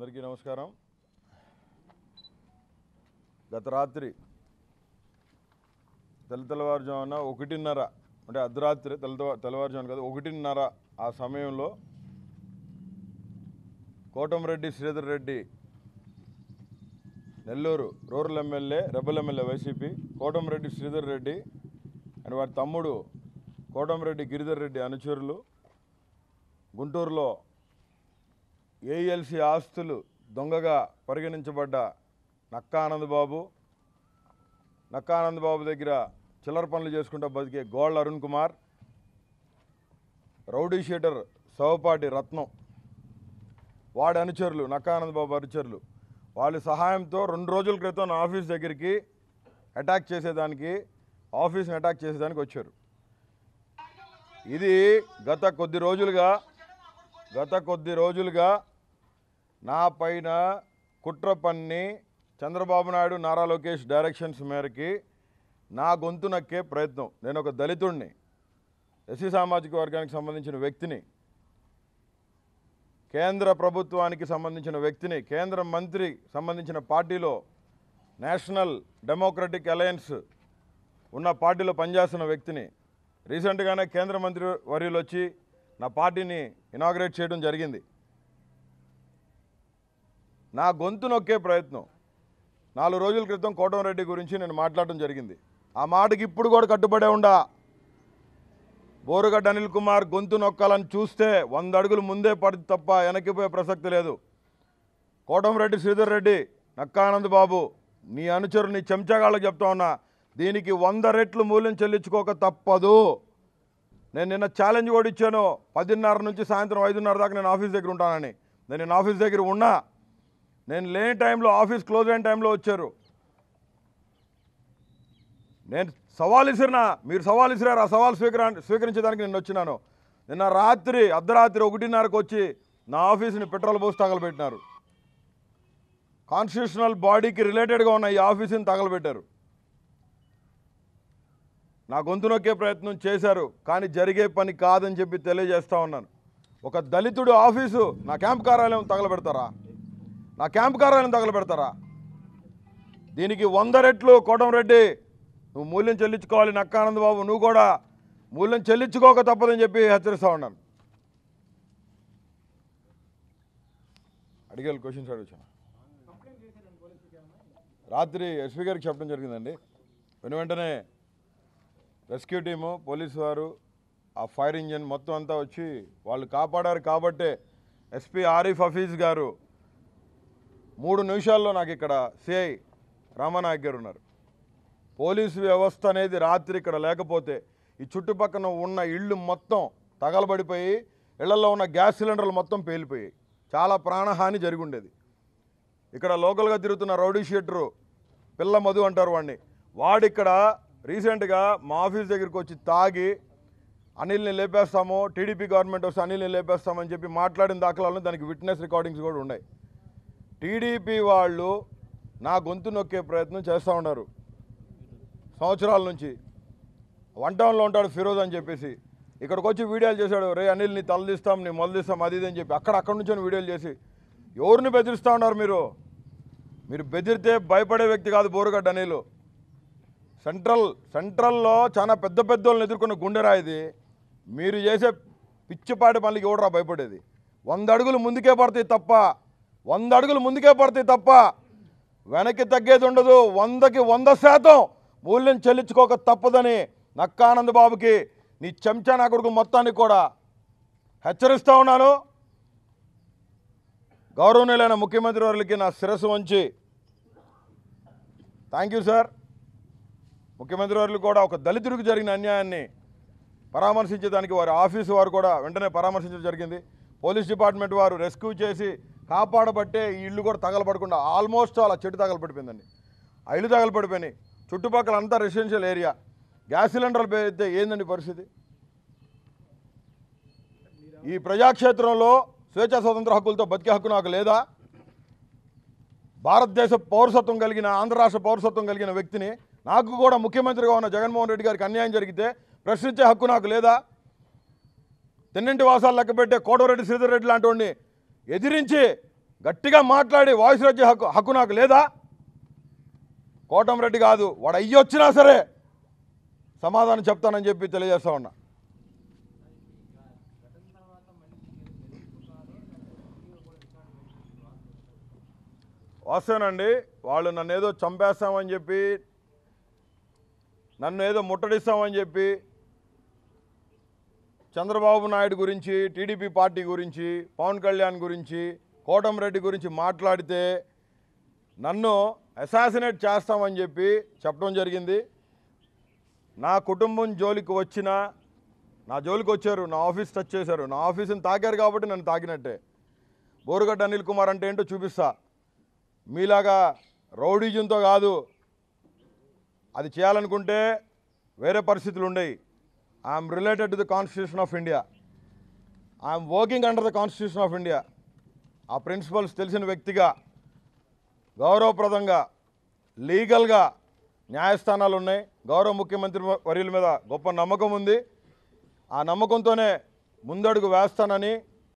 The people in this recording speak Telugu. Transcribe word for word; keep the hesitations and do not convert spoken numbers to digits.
అందరికీ నమస్కారం. గత రాత్రి తెల్లవారుజామున ఒకటిన్నర అంటే అర్ధరాత్రి తెల్ల తెల్లవారుజామున కదా ఒకటిన్నర ఆ సమయంలో Kotamreddy Sridhar Reddy Nellore rural MLA rebel MLA YCP Kotamreddy Sridhar Reddy and వారి తమ్ముడు కోటంరెడ్డి గిరిధర్ రెడ్డి అనుచరులు గుంటూరులో ఏఎల్సి ఆస్తులు దొంగగా పరిగణించబడ్డ నక్కా ఆనంద్ బాబు నక్కా ఆనంద్ బాబు దగ్గర చిల్లర పనులు చేసుకుంటూ బతికే గోళ్ళ అరుణ్ కుమార్, రౌడీ షీటర్ సవపాటి రత్నం, వాడి అనుచరులు నక్కా ఆనంద్ బాబు అనుచరులు వాళ్ళ సహాయంతో రెండు రోజుల క్రితం నా ఆఫీస్ దగ్గరికి అటాక్ చేసేదానికి ఆఫీస్ని అటాక్ చేసేదానికి వచ్చారు. ఇది గత కొద్ది రోజులుగా గత కొద్ది రోజులుగా నా పైన కుట్ర పన్ని చంద్రబాబు నాయుడు నారా లోకేష్ డైరెక్షన్స్ మేరకి నా గొంతు నక్కే ప్రయత్నం. నేను ఒక దళితుడిని, ఎస్సీ సామాజిక వర్గానికి సంబంధించిన వ్యక్తిని, కేంద్ర ప్రభుత్వానికి సంబంధించిన వ్యక్తిని, కేంద్ర మంత్రి సంబంధించిన పార్టీలో నేషనల్ డెమోక్రటిక్ అలయన్స్ ఉన్న పార్టీలో పనిచేస్తున్న వ్యక్తిని. రీసెంట్గానే కేంద్ర మంత్రి వర్యులు వచ్చి నా పార్టీని ఇనాగ్రేట్ చేయడం జరిగింది. నా గొంతు నొక్కే ప్రయత్నం నాలుగు రోజుల క్రితం కోటంరెడ్డి గురించి నేను మాట్లాడడం జరిగింది. ఆ మాటకి ఇప్పుడు కూడా కట్టుబడే ఉండా. బోరుగడ్డ అనిల్ కుమార్ గొంతు నొక్కాలని చూస్తే వంద అడుగులు ముందే పడి తప్ప వెనక్కిపోయే ప్రసక్తి లేదు. కోటంరెడ్డి శ్రీధర్ రెడ్డి, నక్కా ఆనంద్ బాబు, నీ అనుచరు, నీ చెంచగాళ్ళకు చెప్తా ఉన్నా, దీనికి వంద రెట్లు మూల్యం చెల్లించుకోక తప్పదు. నేను నిన్న ఛాలెంజ్ కూడా ఇచ్చాను, పదిన్నర నుంచి సాయంత్రం ఐదున్నర దాకా నేను ఆఫీస్ దగ్గర ఉంటానని. నేను నేను ఆఫీస్ దగ్గర ఉన్నా. నేను లేని టైంలో, ఆఫీస్ క్లోజ్ అయిన టైంలో వచ్చారు. నేను సవాల్ ఇసిరినా, మీరు సవాల్ ఇసిరారు, ఆ సవాల్ స్వీకర స్వీకరించడానికి నేను వచ్చినాను. నిన్న రాత్రి అర్ధరాత్రి ఒకటిన్నరకు వచ్చి నా ఆఫీస్ని పెట్రోల్ పోసి తగలబెట్టినారు. కాన్స్టిట్యూషనల్ బాడీకి రిలేటెడ్గా ఉన్న ఈ ఆఫీస్ని తగలబెట్టారు. నా గొంతు నొక్కే ప్రయత్నం చేశారు, కానీ జరిగే పని కాదని చెప్పి తెలియజేస్తూ ఉన్నాను. ఒక దళితుడు ఆఫీసు నా క్యాంప్ కార్యాలయం తగలబెడతారా? నా క్యాంప్ కార్యాలయం తగలబెడతారా? దీనికి వంద రెట్లు కోటంరెడ్డి నువ్వు మూల్యం చెల్లించుకోవాలి. నక్కా ఆనంద్ బాబు నువ్వు కూడా మూల్యం చెల్లించుకోక తప్పదని చెప్పి హెచ్చరిస్తూ ఉన్నాను. అడిగే క్వశ్చన్స్ అడుగుతాను. రాత్రి ఎస్పీ గారికి చెప్పడం జరిగిందండి. వెను వెంటనే రెస్క్యూ టీము, పోలీసు వారు, ఆ ఫైర్ ఇంజన్ మొత్తం అంతా వచ్చి వాళ్ళు కాపాడారు. కాబట్టే ఎస్పీ ఆరిఫ్ హఫీజ్ గారు మూడు నిమిషాల్లో నాకు ఇక్కడ సిఐ రామానాయక్ గారు ఉన్నారు. పోలీసు వ్యవస్థ అనేది రాత్రి ఇక్కడ లేకపోతే ఈ చుట్టుపక్కన ఉన్న ఇళ్ళు మొత్తం తగలబడిపోయి ఇళ్లలో ఉన్న గ్యాస్ సిలిండర్లు మొత్తం పేలిపోయాయి. చాలా ప్రాణహాని జరిగి ఉండేది. ఇక్కడ లోకల్గా తిరుగుతున్న రౌడీ షీటరు పిల్ల మధు అంటారు వాడిని, వాడిక్కడ రీసెంట్గా మా ఆఫీస్ దగ్గరికి వచ్చి తాగి అనిల్ని లేపేస్తాము, టీడీపీ గవర్నమెంట్ వస్తే అనిల్ని లేపేస్తామని చెప్పి మాట్లాడిన దాఖలాలను దానికి విట్నెస్ రికార్డింగ్స్ కూడా ఉన్నాయి. టీడీపీ వాళ్ళు నా గొంతు నొక్కే ప్రయత్నం చేస్తూ ఉన్నారు సంవత్సరాల నుంచి. వన్ టౌన్లో ఉంటాడు ఫిరోజ్ అని చెప్పేసి ఇక్కడికి వచ్చి వీడియోలు చేశాడు. రే అనిల్, నీ తలదిస్తాం, నీ మొదలుస్తాం, అది ఇది అని చెప్పి అక్కడ అక్కడి నుంచి వీడియోలు చేసి ఎవరిని బెదిరిస్తూ ఉన్నారు మీరు? మీరు బెదిరితే భయపడే వ్యక్తి కాదు బోరుగడ్డ అనిల్. సెంట్రల్ సెంట్రల్లో చాలా పెద్ద పెద్ద వాళ్ళని ఎదుర్కొన్న గుండెరా ఇది. మీరు చేసే పిచ్చిపాటి పనులకి ఎవడరా భయపడేది? వంద అడుగులు ముందుకే పడతాయి తప్ప వంద అడుగులు ముందుకే పడతాయి తప్ప వెనక్కి తగ్గేది ఉండదు. వందకి వంద శాతం మూల్యం చెల్లించుకోక తప్పదని నక్కా ఆనంద్ బాబుకి, నీ చెంచా నా కొడుకు మొత్తానికి కూడా హెచ్చరిస్తూ ఉన్నాను. గౌరవనీయులైన ముఖ్యమంత్రి వారికి నా శిరస్సు వంచి థ్యాంక్ యూ సార్. ముఖ్యమంత్రి వారు కూడా ఒక దళితుడికి జరిగిన అన్యాయాన్ని పరామర్శించేదానికి వారి ఆఫీసు వారు కూడా వెంటనే పరామర్శించడం జరిగింది. పోలీస్ డిపార్ట్మెంట్ వారు రెస్క్యూ చేసి కాపాడబట్టే ఈ ఇళ్ళు కూడా తగలబడకుండా ఆల్మోస్ట్ అలా చెట్టు తగలబడిపోయిందండి. ఆ ఇళ్ళు తగలబడిపోయినాయి. చుట్టుపక్కల అంతా రెసిడెన్షియల్ ఏరియా. గ్యాస్ సిలిండర్లు పెరిగితే ఏందండి పరిస్థితి? ఈ ప్రజాక్షేత్రంలో స్వేచ్ఛా స్వతంత్ర హక్కులతో బతికే హక్కు నాకు లేదా? భారతదేశ పౌరసత్వం కలిగిన, ఆంధ్ర రాష్ట్ర పౌరసత్వం కలిగిన వ్యక్తిని, నాకు కూడా ముఖ్యమంత్రిగా ఉన్న జగన్మోహన్ రెడ్డి గారికి అన్యాయం జరిగితే ప్రశ్నించే హక్కు నాకు లేదా? తిన్నింటి వాసాలు లెక్కబెట్టే కోటరెడ్డి శ్రీధర్ రెడ్డి లాంటి వాడిని ఎదిరించి గట్టిగా మాట్లాడి వాయిస్ రాజే హక్కు హక్కు నాకు లేదా? కోటమరెడ్డి కాదు, వాడు అయ్యి వచ్చినా సరే సమాధానం చెప్తానని చెప్పి తెలియజేస్తా ఉన్నా. వస్తానండి, వాళ్ళు నన్ను ఏదో చంపేస్తామని చెప్పి, నన్ను ఏదో ముట్టడిస్తామని చెప్పి, చంద్రబాబు నాయుడు గురించి, టీడీపీ పార్టీ గురించి, పవన్ కళ్యాణ్ గురించి, కోటమరెడ్డి గురించి మాట్లాడితే నన్ను అసాసినేట్ చేస్తామని చెప్పి చెప్పడం జరిగింది. నా కుటుంబం జోలికి వచ్చినా, నా జోలికి వచ్చారు, నా ఆఫీస్ టచ్ చేశారు, నా ఆఫీస్ని తాకారు కాబట్టి నన్ను తాకినట్టే. బోరుగడ్డ అనిల్ కుమార్ అంటే ఏంటో చూపిస్తా. మీలాగా రౌడీజంతో కాదు, అది చేయాలనుకుంటే వేరే పరిస్థితులు ఉండేవి. I'm related to the constitution of India, I'm working under the constitution of India. ఆ ప్రిన్సిపల్స్ తెలిసిన వ్యక్తిగా, గౌరవప్రదంగా, లీగల్గా న్యాయస్థానాలు ఉన్నాయి. గౌరవ ముఖ్యమంత్రి వర్యుల మీద గొప్ప నమ్మకం ఉంది. ఆ నమ్మకంతోనే ముందడుగు వేస్తానని